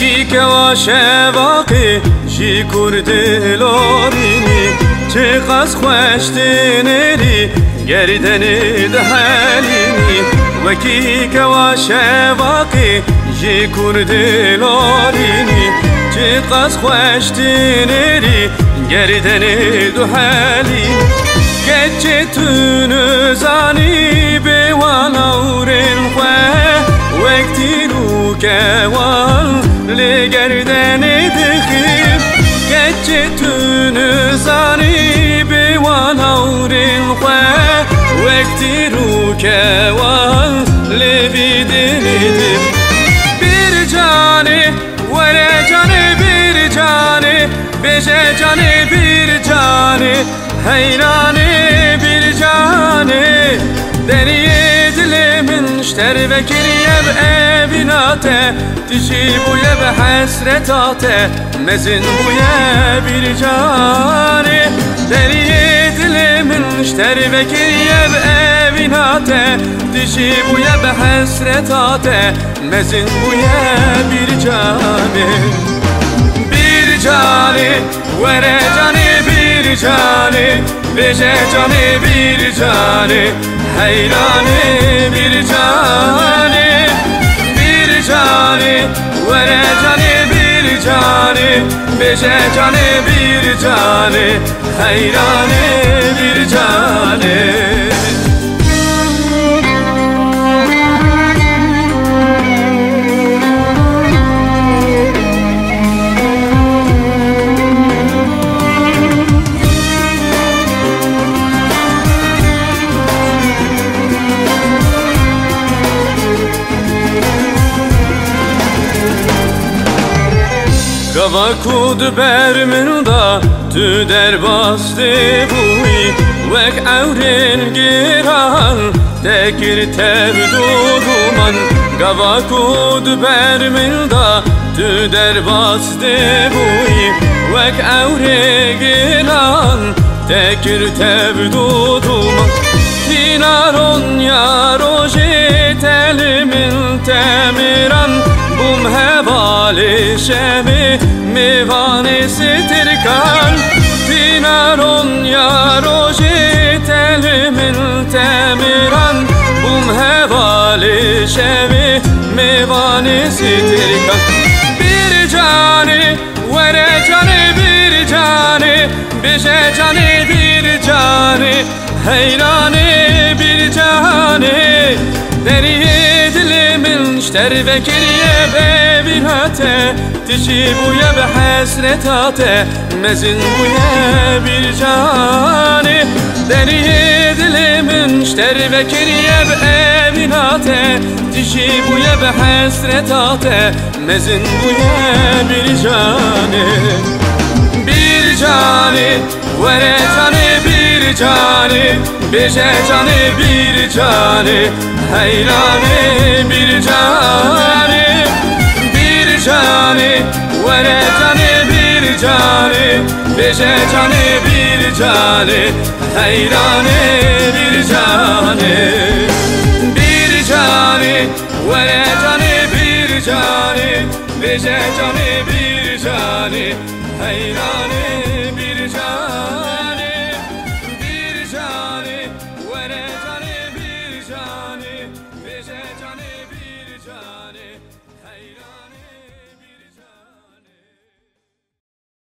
جی که واشه واقعی جی کرده لارینی چه قصد خوشتی نری گردنی ده حلینی وکی که واشه واقعی جی کرده لارینی چه قصد خوشتی نری گردنی ده حلینی گچه تونو زانی به وانورین خواه وقتی رو که وان لگردن دخیم گچه تونو زانی به وانورین خواه وقتی رو که وان لبیدن دخیم بیر جانه وره جانه بیر جانه بشه جانه بیر جانه Heyrane bir cane Deniye dilimin şter ve kiriyeb evinate Dişi buye ve hasretate Mezin buye bir cane Deniye dilimin şter ve kiriyeb evinate Dişi buye ve hasretate Mezin buye bir cane Bir cane vere cane bir cane Beşe cane bir cane Heyrane bir cane Bir cane Vere cane bir cane Beşe cane bir cane Heyrane bir cane Kavakud bermin da tü derbastı buy Vek evren giran tekir tevdu duman Kavakud bermin da tü derbastı buy Vek evren giran tekir tevdu duman Dinaron yaroji telimin temiran Bum hevali şemi mivanesi tirkan Dinaron ya roji telimin temiran Bum hevali şemi mivanesi tirkan Bir cani vere cani bir cani Beşe cani bir cani Heyrane bir cani Deriye dilimin şter ve kiriye bevinate Dişi buya ve hasretate Mezin buya bir cani Deriye dilimin şter ve kiriye bevinate Dişi buya ve hasretate Mezin buya bir cani Bir cani Vere cani bir cani Beşe cani bir cani Heyrane bir cani Bir cani Vere cani bir cani Beşe cani bir cani Heyrane bir cani Bir cani Vere cani bir cani Beşe cani bir cani Heyrane bir cani